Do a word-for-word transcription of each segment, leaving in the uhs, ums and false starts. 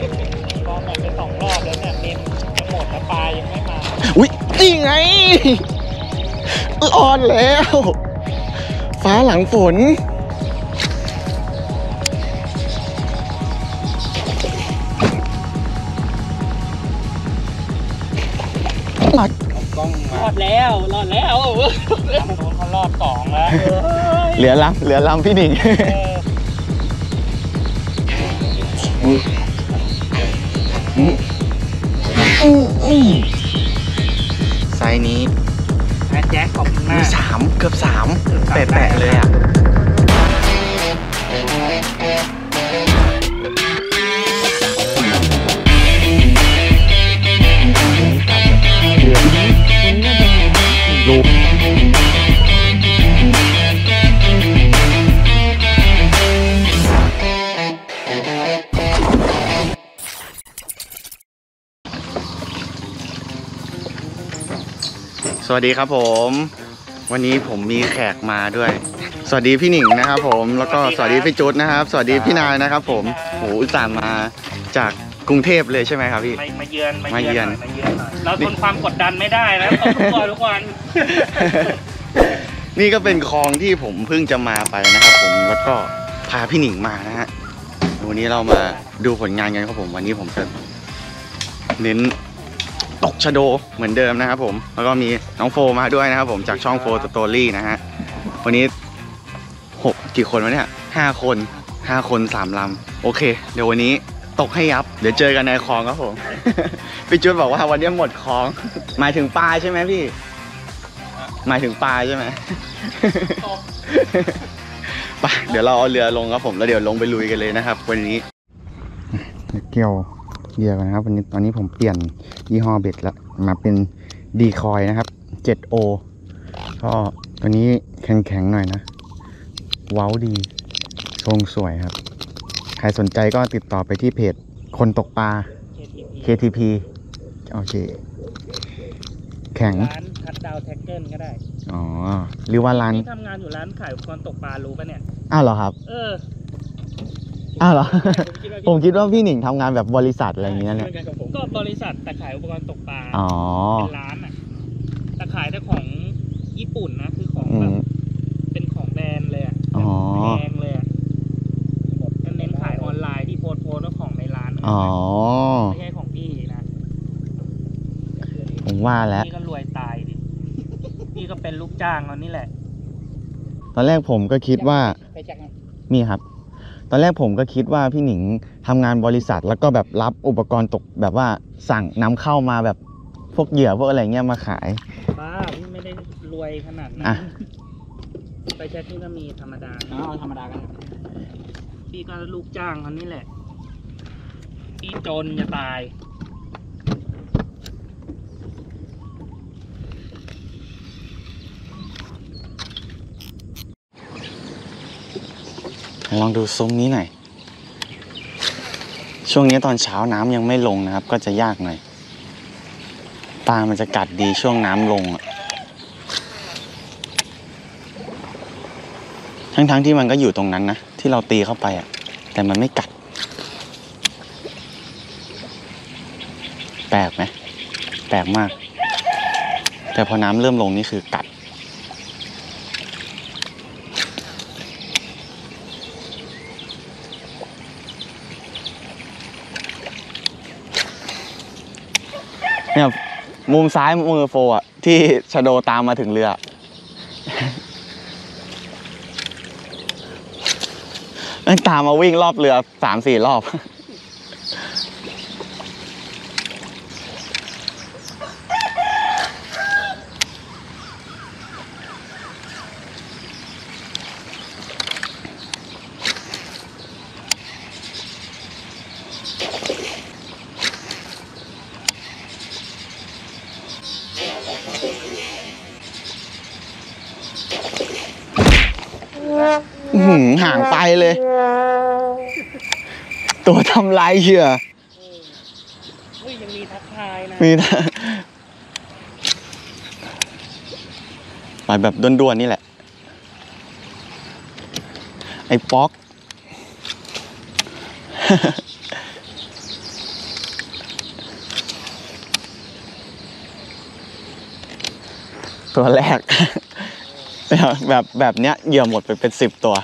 ลองไปสองรอบแล้วเนี่ยเมมจะหมดแล้วปลายังไม่มาอุ้ยนี่ไงอ่อนแล้วฟ้าหลังฝนหลักกล้องมารอดแล้วรอดแล้วลำโดนเขารอบสองแล้วเหลือลำเหลือลำพี่หนิงไซนี้แจ็คขอบคุณมากสามเกือบสามแตะแตะเลยอ่ะสวัสดีครับผมวันนี้ผมมีแขกมาด้วยสวัสดีพี่หนิงนะครับผมแล้วก็สวัสดีพี่จุ๊ดนะครับสวัสดีพี่นายนะครับผมโหอุตส่าห์มาจากกรุงเทพเลยใช่ไหมครับพี่มาเยือนมาเยือนเราทนความกดดันไม่ได้แล้วทุกวันทุกวันนี่ก็เป็นคลองที่ผมเพิ่งจะมาไปนะครับผมแล้วก็พาพี่หนิงมานะฮะวันนี้เรามาดูผลงานกันครับผมวันนี้ผมจะเน้นตกชะโดเหมือนเดิมนะครับผมแล้วก็มีน้องโฟมาด้วยนะครับผมจากช่องโฟสตอรี่นะฮะวันนี้หกกี่คนวะเนี่ยห้าคนห้าคนสามลำโอเคเดี๋ยววันนี้ตกให้ยับเดี๋ยวเจอกันในคลองครับผมพี่จุ๊ดบอกว่าวันนี้หมดคลองหมายถึงปลาใช่ไหมพี่หมายถึงปลาใช่ไหมปลาเดี๋ยวเราเอาเรือลงครับผมแล้วเดี๋ยวลงไปลุยกันเลยนะครับวันนี้เกี่ยวเดียวนะครับวันนี้ตอนนี้ผมเปลี่ยนยี่ห้อเบ็ดแล้วมาเป็นดีคอยนะครับ เจ็ด โอ ก็ตัวนี้แข็งๆหน่อยนะว้าวดีทรงสวยครับใครสนใจก็ติดต่อไปที่เพจคนตกปลา เค ที พี โอเคแข็งร้านคัดดาวแท็กเกิลก็ได้อ๋อหรือว่าร้านที่ทำงานอยู่ร้านขายอุปกรณ์ตกปลารู้ป่ะเนี่ยอ้าวเหรอครับเอออ้าวเหรอผมคิดว่าพี่หนิงทำงานแบบบริษัทอะไรอย่างเงี้ยเนี่ยก็บริษัทแต่ขายอุปกรณ์ตกปลาเป็นร้านอ่ะแต่ขายแต่ของญี่ปุ่นนะคือของแบบเป็นของแบรนด์เลยอ่ะแพงเลยอ่ะก็เน้นขายออนไลน์ที่โพสโพสของในร้านอ๋อไม่ใช่ของพี่นะผมว่าแล้วพี่ก็รวยตายดิพี่ก็เป็นลูกจ้างเรานี่แหละตอนแรกผมก็คิดว่ามีครับตอนแรกผมก็คิดว่าพี่หนิงทำงานบริษัทแล้วก็แบบรับอุปกรณ์ตกแบบว่าสั่งนำเข้ามาแบบพวกเหยื่อพวกอะไรเงี้ยมาขายบ้าพี่ไม่ได้รวยขนาดนั้นไปแช็คที่ก็มีธรรมดาเนาะธรรมดากันพี่ก็ลูกจ้างคนนี้แหละพี่จนจะตายลองดูซุ้มนี้หน่อยช่วงนี้ตอนเช้าน้ำยังไม่ลงนะครับก็จะยากหน่อยปลามันจะกัดดีช่วงน้ำลงอ่ะทั้งๆ ท, ที่มันก็อยู่ตรงนั้นนะที่เราตีเข้าไปอ่ะแต่มันไม่กัดแปลกไหมแปลกมากแต่พอน้ำเริ่มลงนี่คือกัดเนี่ยมุมซ้ายมือโฟอ่ะที่ชะโดตามมาถึงเรือตามมาวิ่งรอบเรือสามสี่รอบห่างไปเลยตัวทำลายเชื่อยังมีทักทายนะมีนะไปแบบด่วนๆนี่แหละไอ้ป๊อก ตัวแรก แบบแบบเนี้ยเหยื่อหมดไปเป็นสิบตัว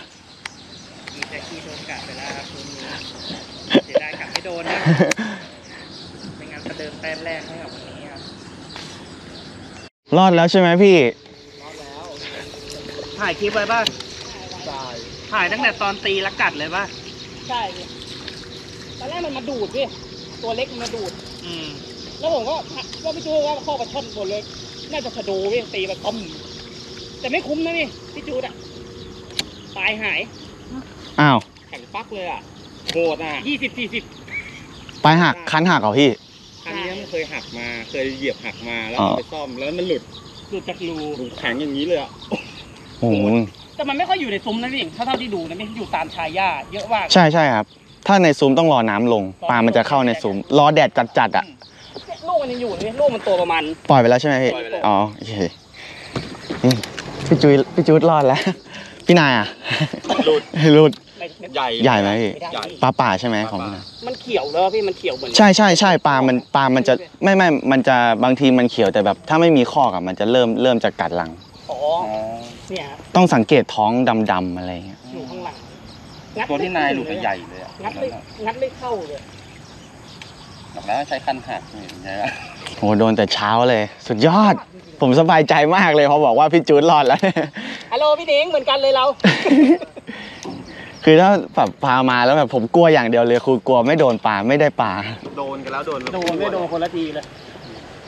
รอดแล้วใช่ไหมพี่รอดแล้วถ่ายคลิปไว้ป่ะถ่ายตั้งแต่ตอนตีแล้วกัดเลยป่ะใช่ตอนแรกมันมาดูดพี่ตัวเล็กมันมาดูดอืมแล้วผมก็ก็ไม่รู้ว่าข้อกระช่อนหมดเลยน่าจะชะโดวิ่งตีแบบต้มแต่ไม่คุ้มนะนี่พี่จูดอ่ะตายหายอ้าวแข็งปักเลยอ่ะโหดอ่ะยี่สิบสี่สิบไปหักคันหักเหรอพี่อันนี้มันเคยหักมาเคยเหยียบหักมาแล้วไปซ่อมแล้วมันหลุดหลุดจากรูแข็งอย่างนี้เลยอ่ะโอ้โหแต่มันไม่ค่อยอยู่ในซุ้มนะพี่เท่าเท่าที่ดูนะไม่อยู่ตามชายหญ้าเยอะมากใช่ใช่ครับถ้าในซุ้มต้องรอน้ำลงปลามันจะเข้าในซุ้มรอแดดจัดจัดอ่ะลูกมันยังอยู่นี่ลูกมันตัวประมาณปล่อยไปแล้วใช่ไหมพี่อ๋อโอเคพี่จุ๊ยพี่จุ๊ยรอดแล้วพี่นายอ่ะหลุดหลุดใหญ่ใหญ่ไหมปลาป่าใช่ไหมของพี่นายมันเขียวแล้วพี่มันเขียวเหมือนใช่ใช่ใช่ปลามันปลามันจะไม่ไม่มันจะบางทีมันเขียวแต่แบบถ้าไม่มีข้อกับมันจะเริ่มเริ่มจะกัดหลังอ๋อเนี่ยต้องสังเกตท้องดำๆอะไรเงี้ยอยู่ข้างหลังตัวที่นายหลุดใหญ่เลยอ่ะงัดไม่งัดไม่เข้าเลยหลังแล้วใช้คันหักนี่ใช่ไหมโอ้โหโดนแต่เช้าเลยสุดยอดผมสบายใจมากเลยเขาบอกว่าพี่จู๊ดรอดแล้วฮัลโหลพี่เด้งเหมือนกันเลยเราคือถ้าแบบพามาแล้วแบบผมกลัวอย่างเดียวเลยคือกลัวไม่โดนปลาไม่ได้ปลาโดนกันแล้วโดนโดนไม่โดนคนละทีเลย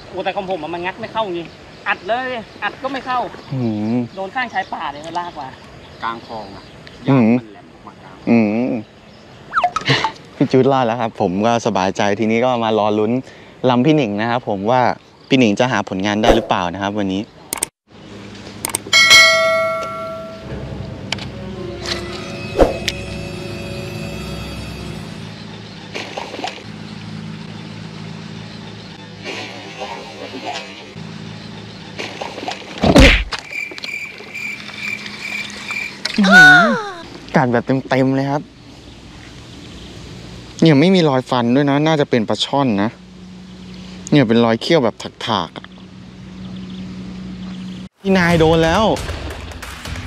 โอ้แต่ของผมมันงัดไม่เข้าจริงอัดเลยอัดก็ไม่เข้าโดนข้างชายป่าเลยมันลากว่ากลางคลองอ่ะยางมันแหลมออกมากลางอืมพี่จุ๊ดรอดแล้วครับผมก็สบายใจทีนี้ก็มารอลุ้นลำพี่หนิงนะครับผมว่าพี่หนิงจะหาผลงานได้หรือเปล่านะครับวันนี้การแบบเต็มๆเลยครับเนี่ยไม่มีรอยฟันด้วยนะน่าจะเป็นปลาช่อนนะเนี่ยเป็นรอยเขี้ยวแบบถากๆพี่นายโดนแล้ว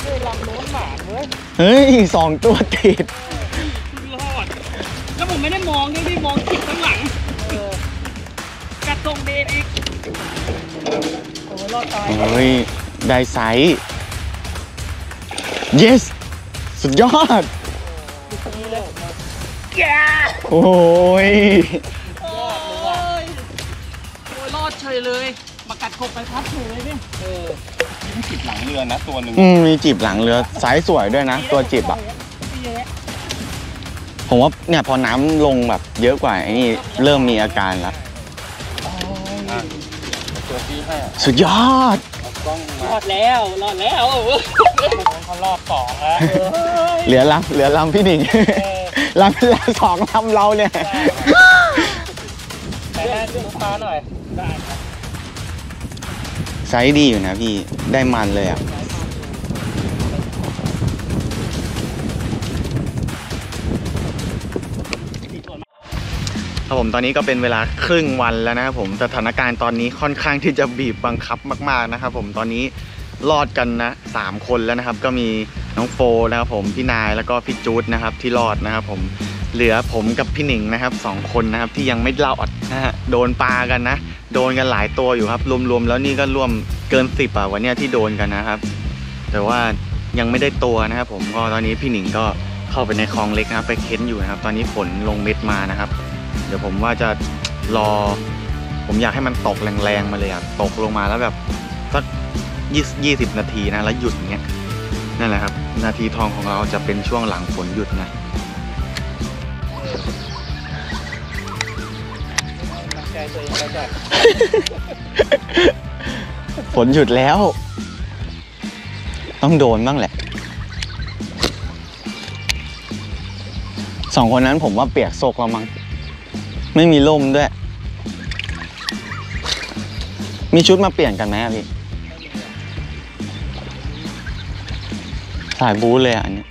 เฮ้ยลำโน้นหมาเลยเฮ้ยสองตัวติดรอดแล้วผมไม่ได้มองด้วยพี่มองติดข้างหลังกระตรงเดนอีกโอ้รอดตายเฮ้ยได้ไซส์ yesสุดยอดโอ้ยโอ้ยรอดเฉยเลยมากัดกบไปพัดเฉยเลยเนี่ยเออมีจีบหลังเรือนะตัวหนึ่งมีจีบหลังเรือสายสวยด้วยนะตัวจีบอ่ะผมว่าเนี่ยพอน้ำลงแบบเยอะกว่าไอ้นี่เริ่มมีอาการแล้วสุดยอดรอดแล้วรอดแล้วเขารอบสองแล้วเหลือลำเหลือลำพี่หนิงลำเหลือสองลำเราเนี่ยไปแน่ดูปลาหน่อยได้ไซส์ดีอยู่นะพี่ได้มันเลยอ่ะครับผมตอนนี้ก็เป็นเวลาครึ่งวันแล้วนะครับผมสถานการณ์ตอนนี้ค่อนข้างที่จะบีบบังคับมากๆนะครับผมตอนนี้รอดกันนะสามคนแล้วนะครับก็มีน้องโฟนะครับผมพี่นายแล้วก็พี่จู๊ดนะครับที่รอดนะครับผมเหลือผมกับพี่หนิงนะครับสองคนนะครับที่ยังไม่รอดนะฮะโดนปลากันนะโดนกันหลายตัวอยู่ครับรวมๆแล้วนี่ก็ร่วมเกินสิบอ่ะวันนี้ที่โดนกันนะครับแต่ว่ายังไม่ได้ตัวนะครับผมก็ตอนนี้พี่หนิงก็เข้าไปในคลองเล็กนะครับไปเค้นอยู่นะครับตอนนี้ฝนลงเม็ดมานะครับเดี๋ยวผมว่าจะรอผมอยากให้มันตกแรงๆมาเลยอ่ะตกลงมาแล้วแบบสักยี่สิบนาทีนะแล้วหยุดเงี้ยนั่นแหละครับนาทีทองของเราจะเป็นช่วงหลังฝนหยุดนะฝนหยุดแล้วต้องโดนบ้างแหละสองคนนั้นผมว่าเปียกโซกแล้วมั้งไม่มีร่มด้วยมีชุดมาเปลี่ยนกันไหมพี่สายบู๊เลยอ่ะอันนี้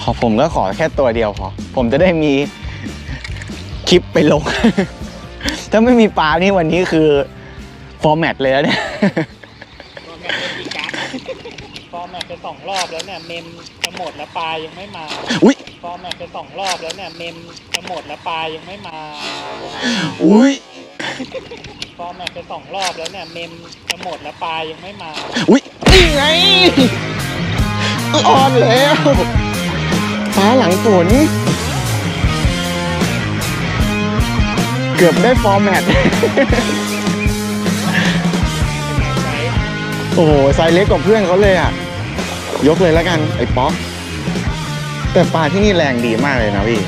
ขอผมก็ขอแค่ตัวเดียวพอผมจะได้มีคลิปไปลงถ้าไม่มีปลานี่วันนี้คือ ฟอร์แมตเลยแล้วเนี่ยฟอร์แมตเป็นกี่การ์ดฟอร์แมตไปสองรอบแล้วเนี่ยเมมจะหมดแล้วปลายยังไม่มาอุ้ยฟอร์แมตไปสองรอบแล้วเนี่ยเมมจะหมดแล้วปลายยังไม่มาอุ้ยฟอร์แมตไปสองรอบแล้วเนี่ยเมมจะหมดแล้วปลายยังไม่มาอุ้ยนี่ไงอ่อนแล้วฟ้าหลังฝนเกือบได้ฟอร์แมตโอ้โหไซส์เล็กกว่าเพื่อนเขาเลยอ่ะยกเลยแล้วกันไอ้ป๊อกแต่ปลาที่นี่แรงดีมากเลยนะพี่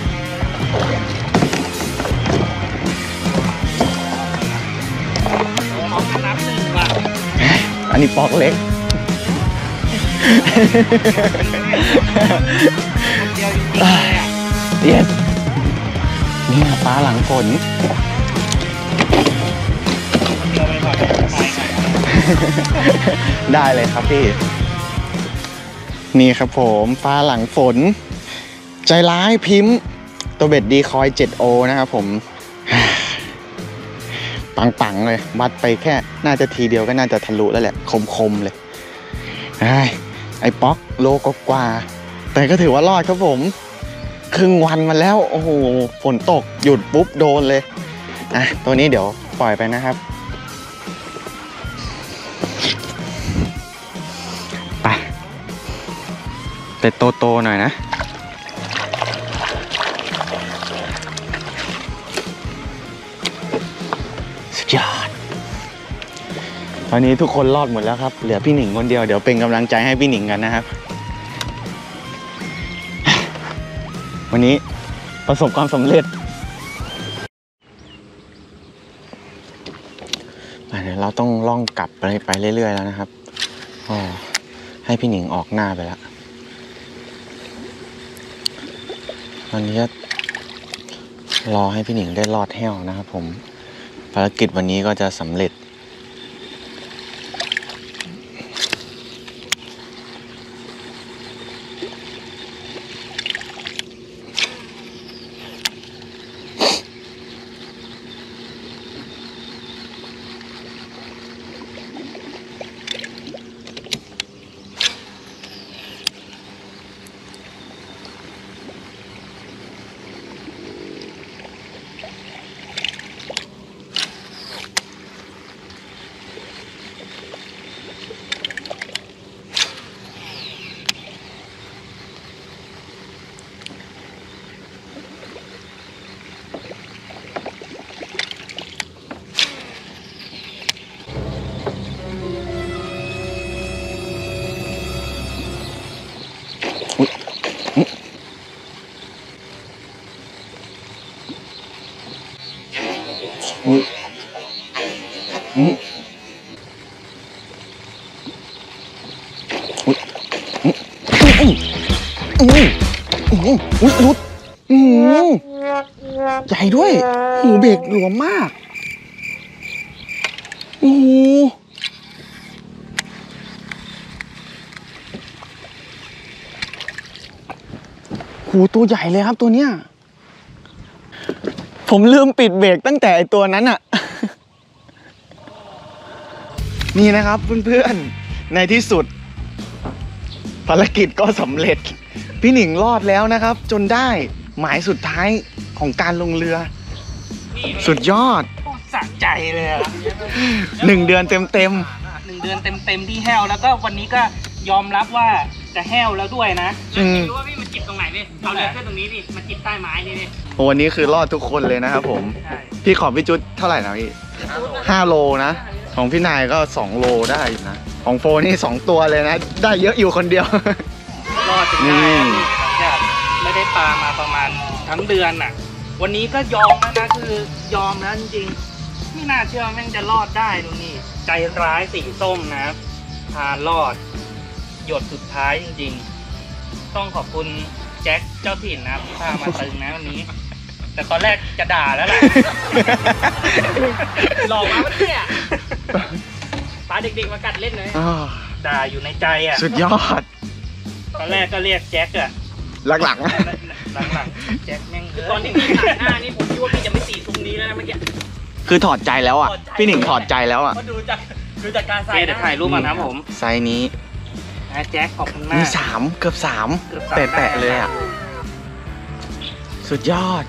นับหนึ่งว่ะอันนี้ป๊อกเล็กเย็นนี่ฟ้าหลังฝนได้เลยครับพี่นี่ครับผมฟ้าหลังฝนใจร้ายพิมพ์ตัวเบ็ดดีคอย เจ็ด โอ นะครับผมปังๆเลยมัดไปแค่น่าจะทีเดียวก็น่าจะทะลุแล้วแหละคมๆเลยไอ้ป๊อกโลกกว่าแต่ก็ถือว่ารอดครับผมครึ่งวันมาแล้วโอ้โหฝนตกหยุดปุ๊บโดนเลยอ่ะตัวนี้เดี๋ยวปล่อยไปนะครับไปเป็ดโตๆหน่อยนะสุดยอดตอนนี้ทุกคนรอดหมดแล้วครับเหลือพี่หนิงคนเดียวเดี๋ยวเป็นกำลังใจให้พี่หนิงกันนะครับวันนี้ประสบความสำเร็จเดี๋ยวเราต้องล่องกลับไปไปเรื่อยๆแล้วนะครับอ๋อให้พี่หนิงออกหน้าไปแล้วตอนนี้รอให้พี่หนิงได้ลอดแห้วนะครับผมภารกิจวันนี้ก็จะสำเร็จรุดใหญ่ด้วยหูเบรกหลวมมากโอ้โหหูตัวใหญ่เลยครับตัวเนี้ยผมลืมปิดเบรกตั้งแต่ตัวนั้นอะนี่นะครับเพื่อนๆในที่สุดภารกิจก็สำเร็จพี่หนิงรอดแล้วนะครับจนได้หมายสุดท้ายของการลงเรือสุดยอดสะใจเลยหนึ่งเดือนเต็มเต็มหนึ่งเดือนเต็มเต็มที่แห้วแล้วก็วันนี้ก็ยอมรับว่าจะแห้วแล้วด้วยนะแล้วคิดว่าพี่มันจิบตรงไหนเนี่ยเอาเรือแค่ตรงนี้นี่มันจิบใต้ไม้นี่นี่วันนี้คือรอดทุกคนเลยนะครับผมพี่ขอพี่จุ๊ดเท่าไหร่นะพี่ห้าโลนะของพี่นายก็สองโลได้นะของโฟนี่สองตัวเลยนะได้เยอะอยู่คนเดียวรอดจนได้ไม่ได้ปลามาประมาณทั้งเดือนอ่ะวันนี้ก็ยอมแล้วนะคือยอมแล้วจริงๆไม่น่าเชื่อแม่งจะรอดได้ดูนี่ใจร้ายสีส้มนะพารอดหยดสุดท้ายจริงๆต้องขอบคุณแจ็คเจ้าถิ่นนะที่พามาตึงนะวันนี้แต่ตอนแรกจะด่าแล้วแหละหลอกมาเมื่อกี้ปลาเด็กๆมากัดเล่นเลยด่าอยู่ในใจอ่ะสุดยอดตอนแรกก็เรียกแจ็คอะหลังหลังหลังหลังแจ็คแม่งตอนที่พี่ถ่ายหน้านี่ผมคิดว่าพี่จะไม่ตีตรงนี้แล้วนะเมื่อกี้ คือถอดใจแล้วอ่ะพี่หนิงถอดใจแล้วอ่ะดูจากดูจากการใส่ถ่ายรูปมานะผมไซส์นี้แจ็คขอบคุณมากมีสามเกือบสามแตะๆเลยอ่ะสุดยอด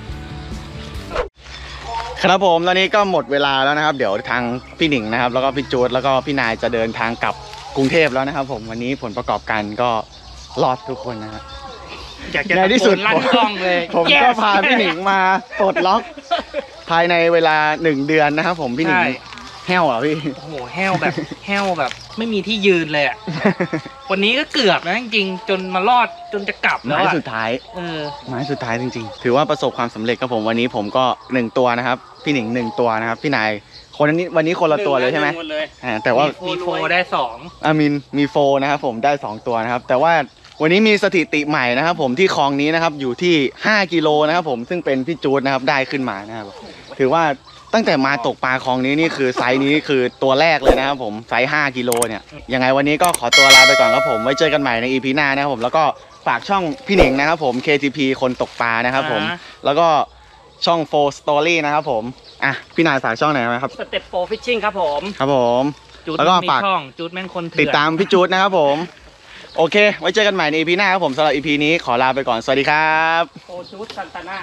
ครับผมตอนนี้ก็หมดเวลาแล้วนะครับเดี๋ยวทางพี่หนิงนะครับแล้วก็พี่จูดแล้วก็พี่นายจะเดินทางกลับกรุงเทพแล้วนะครับผมวันนี้ผลประกอบการก็รอดทุกคนนะครับในที่สุดผมก็พาพี่หนิงมาปลดล็อกภายในเวลาหนึ่งเดือนนะครับผมพี่หนิงแห้วเหรอพี่โอ้โหแห้วแบบแห้วแบบไม่มีที่ยืนเลยอ่ะวันนี้ก็เกือบนะจริงจนมารอดจนจะกลับแล้วอ่ะไม้สุดท้ายเออไม้สุดท้ายจริงๆถือว่าประสบความสำเร็จครับผมวันนี้ผมก็หนึ่งตัวนะครับพี่หนิงหนึ่งตัวนะครับพี่นายคนนี้วันนี้คนละตัวเลยใช่ไหมอ่าแต่ว่ามีโฟได้สองอามินมีโฟนะครับผมได้สองตัวนะครับแต่ว่าวันนี้มีสถิติใหม่นะครับผมที่คลองนี้นะครับอยู่ที่ห้ากิโลนะครับผมซึ่งเป็นพี่จูดนะครับได้ขึ้นมานะครับถือว่าตั้งแต่มาตกปลาคลองนี้นี่คือไซส์นี้คือตัวแรกเลยนะครับผมไซส์ห้ากิโลเนี่ยยังไงวันนี้ก็ขอตัวลาไปก่อนครับผมไว้เจอกันใหม่ใน อี พี หน้านะครับผมแล้วก็ฝากช่องพี่หนิงนะครับผม เค ที พี คนตกปลานะครับผมแล้วก็ช่องโฟสตอรี่นะครับผมอ่ะพี่นายฝากช่องไหนไหมครับสเต็ปโฟฟิชชิ่งครับผมครับผมแล้วก็ฝากช่องจูดแม่งคนติดตามพี่จูดนะครับผมโอเคไว้เจอกันใหม่ใน อี พี หน้าครับผมสำหรับ อี พี นี้ขอลาไปก่อนสวัสดีครับโอจูดซันตาน่า